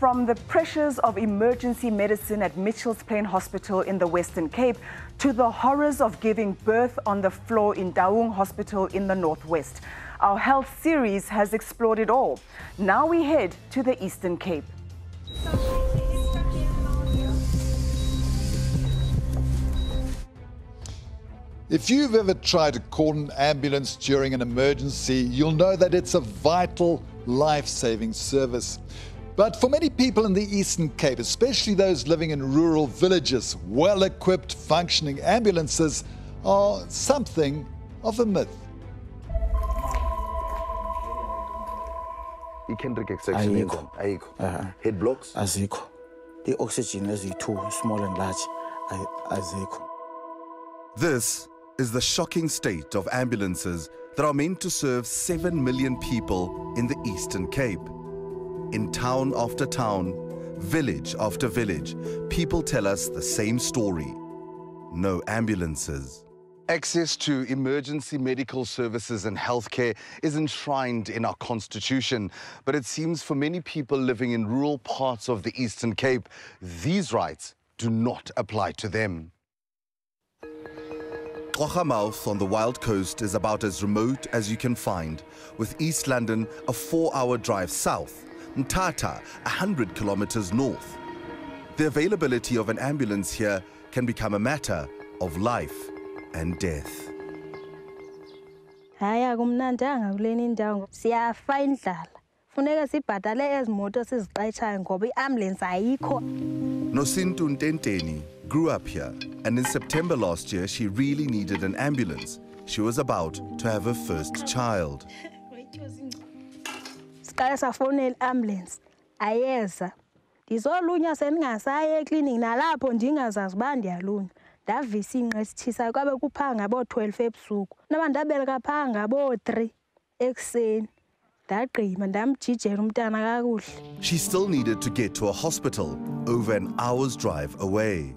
From the pressures of emergency medicine at Mitchell's Plain Hospital in the Western Cape to the horrors of giving birth on the floor in Dawung Hospital in the Northwest, our health series has explored it all. Now we head to the Eastern Cape. If you've ever tried to call an ambulance during an emergency, you'll know that it's a vital, life-saving service. But for many people in the Eastern Cape, especially those living in rural villages, well-equipped, functioning ambulances are something of a myth. Head blocks. The oxygen is too small and large. This is the shocking state of ambulances that are meant to serve 7 million people in the Eastern Cape. In town after town, village after village, people tell us the same story. No ambulances. Access to emergency medical services and healthcare is enshrined in our constitution, but it seems for many people living in rural parts of the Eastern Cape, these rights do not apply to them. Trocha Mouth on the Wild Coast is about as remote as you can find, with East London a 4-hour drive south, Ntata 100 kilometers north. The availability of an ambulance here can become a matter of life and death. Nosintu Ndenteni grew up here, and in September last year she really needed an ambulance. She was about to have her first child. She still needed to get to a hospital over an hour's drive away.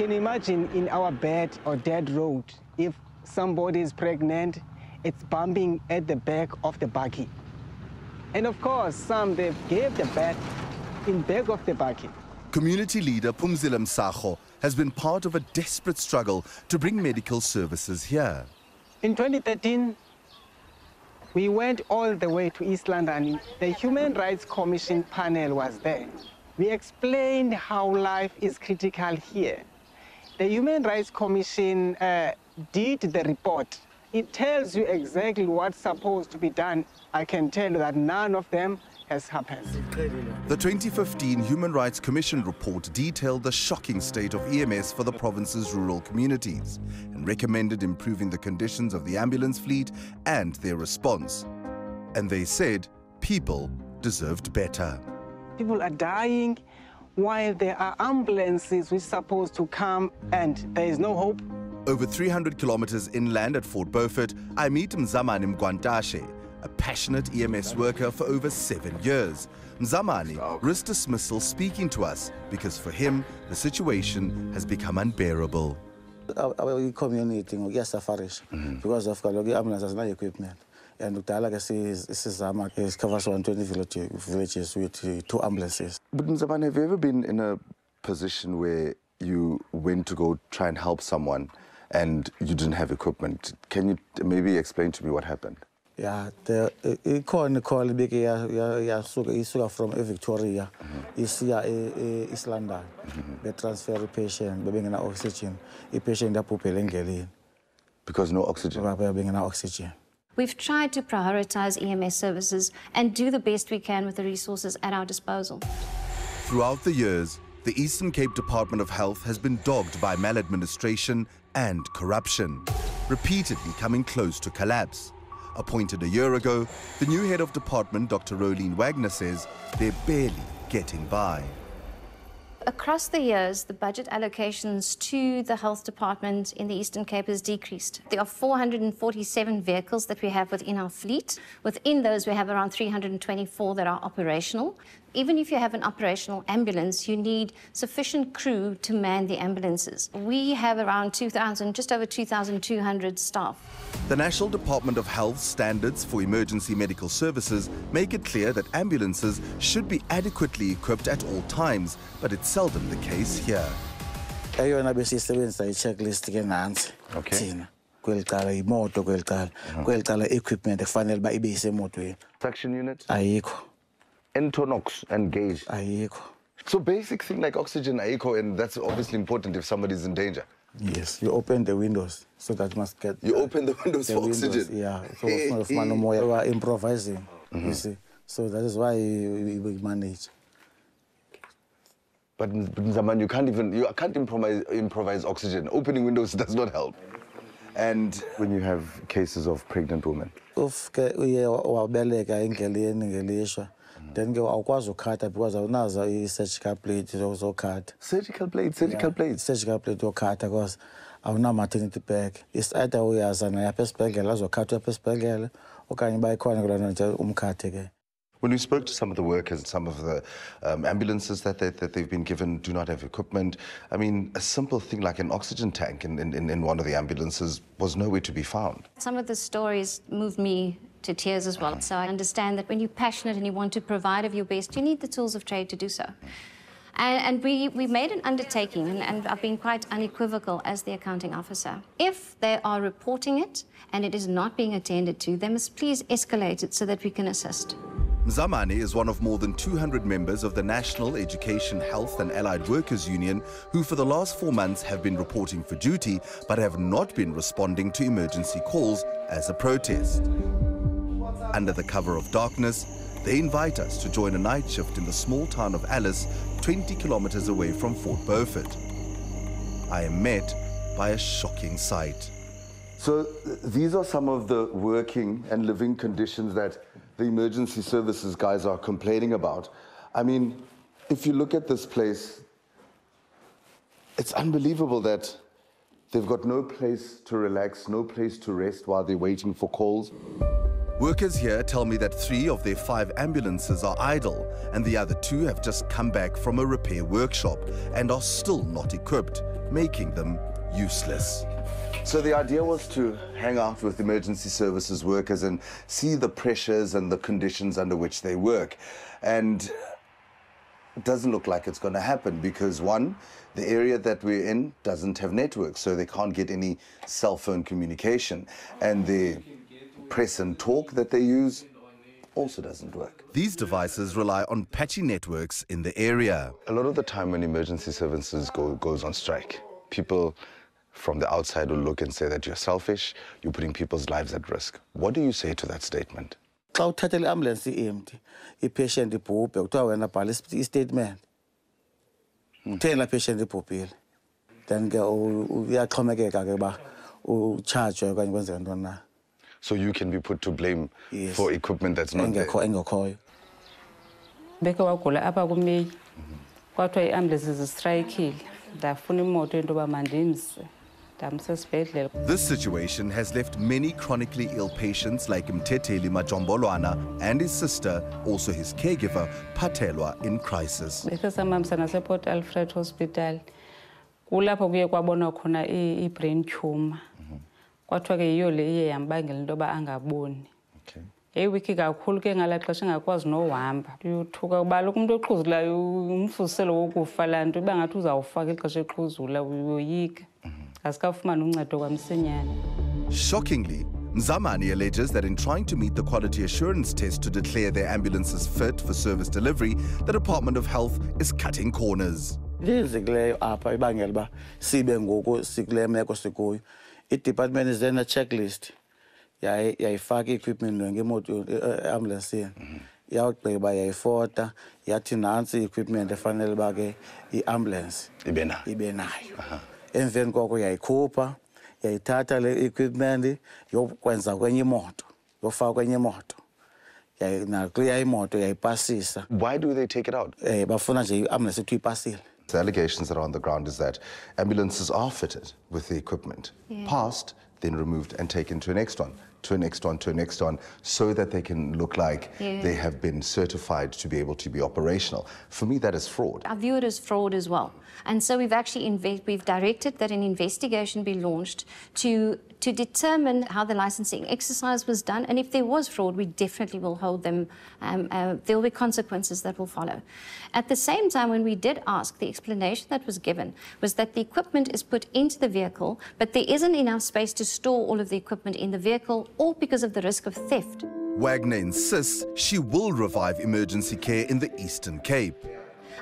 Can you imagine in our bed or dead road, if somebody is pregnant, it's bumping at the back of the buggy. And of course, some they gave the birth in back of the buggy. Community leader Pumzile Msako has been part of a desperate struggle to bring medical services here. In 2013, we went all the way to East London. The Human Rights Commission panel was there. We explained how life is critical here. The Human Rights Commission did the report. It tells you exactly what's supposed to be done. I can tell you that none of them has happened. The 2015 Human Rights Commission report detailed the shocking state of EMS for the province's rural communities and recommended improving the conditions of the ambulance fleet and their response. And they said people deserved better. People are dying, while there are ambulances which are supposed to come, and there is no hope. Over 300 kilometers inland at Fort Beaufort, I meet Mzamani Mguandashe, a passionate EMS worker for over 7 years. Mzamani risked dismissal speaking to us because for him, the situation has become unbearable. Our community is suffering because of the ambulance equipment. And this covers 120 villages with 2 ambulances. But Mzamani, have you ever been in a position where you went to go try and help someone and you didn't have equipment? Can you maybe explain to me what happened? Yeah, the from Victoria, is here in East London. They transfer the patient, they bring oxygen. The patient is pooping. Because no oxygen? They bring oxygen. We've tried to prioritize EMS services and do the best we can with the resources at our disposal. Throughout the years, the Eastern Cape Department of Health has been dogged by maladministration and corruption, repeatedly coming close to collapse. Appointed a year ago, the new head of department, Dr. Rolene Wagner, says they're barely getting by. Across the years, the budget allocations to the health department in the Eastern Cape has decreased. There are 447 vehicles that we have within our fleet. Within those, we have around 324 that are operational. even if you have an operational ambulance, you need sufficient crew to man the ambulances. We have around 2,000, just over 2,200 staff. The National Department of Health standards for emergency medical services make it clear that ambulances should be adequately equipped at all times, but it's seldom the case here. Okay. Traction unit? Entonox and gauge? So basic thing like oxygen, and that's obviously important if somebody's in danger. Yes, you open the windows, so that must get... You open the windows for oxygen? Yeah, so we are improvising, you see. So that is why we manage. But Mzamani, you can't improvise oxygen. Opening windows does not help. And when you have cases of pregnant women? Then go cut because another surgical plate is also cut. Surgical plate, surgical plate. Surgical plate or cut because I'm not maternity bag. It's either we as an apespegel or cut apespegel or can buy corner. When we spoke to some of the workers, some of the ambulances that they've been given do not have equipment. I mean, a simple thing like an oxygen tank in one of the ambulances was nowhere to be found. Some of the stories moved me to tears as well. So I understand that when you're passionate and you want to provide of your best, you need the tools of trade to do so. And we made an undertaking, and I've been quite unequivocal as the accounting officer. If they are reporting it and it is not being attended to, they must please escalate it so that we can assist. Mzamani is one of more than 200 members of the National Education, Health and Allied Workers Union who for the last 4 months have been reporting for duty but have not been responding to emergency calls as a protest. Under the cover of darkness, they invite us to join a night shift in the small town of Alice, 20 kilometers away from Fort Beaufort. I am met by a shocking sight. So these are some of the working and living conditions that the emergency services guys are complaining about. I mean, if you look at this place, it's unbelievable that they've got no place to relax, no place to rest while they're waiting for calls. Workers here tell me that 3 of their 5 ambulances are idle and the other 2 have just come back from a repair workshop and are still not equipped, making them useless. So the idea was to hang out with emergency services workers and see the pressures and the conditions under which they work. And it doesn't look like it's going to happen because, one, the area that we're in doesn't have networks, so they can't get any cell phone communication. And the press and talk that they use also doesn't work. These devices rely on patchy networks in the area. A lot of the time when emergency services goes on strike, people from the outside will look and say that you're selfish, you're putting people's lives at risk. What do you say to that statement? So you can be put to blame for equipment that's not there. This situation has left many chronically ill patients like Mthetheli Majombolwana and his sister, also his caregiver, Patelwa, in crisis. Shockingly, Mzamani alleges that in trying to meet the quality assurance test to declare their ambulances fit for service delivery, the Department of Health is cutting corners. It department is then a checklist. Why do they take it out? The allegations that are on the ground is that ambulances are fitted with the equipment past then removed and taken to a next one, to a next one, to a next one, so that they can look like they have been certified to be able to be operational. For me, that is fraud. I view it as fraud as well. And so we've actually directed that an investigation be launched to determine how the licensing exercise was done, and if there was fraud, we definitely will hold them. There will be consequences that will follow. At the same time, when we did ask, the explanation that was given was that the equipment is put into the vehicle, but there isn't enough space to store all of the equipment in the vehicle, all because of the risk of theft. Wagner insists she will revive emergency care in the Eastern Cape.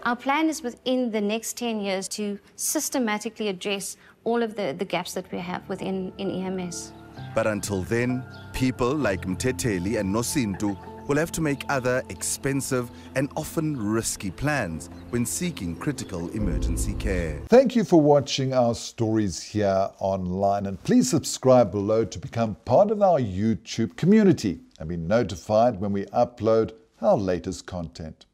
Our plan is within the next 10 years to systematically address all of the gaps that we have within EMS. But until then, people like Mthetheli and Nosintu will have to make other expensive and often risky plans when seeking critical emergency care. Thank you for watching our stories here online, and please subscribe below to become part of our YouTube community and be notified when we upload our latest content.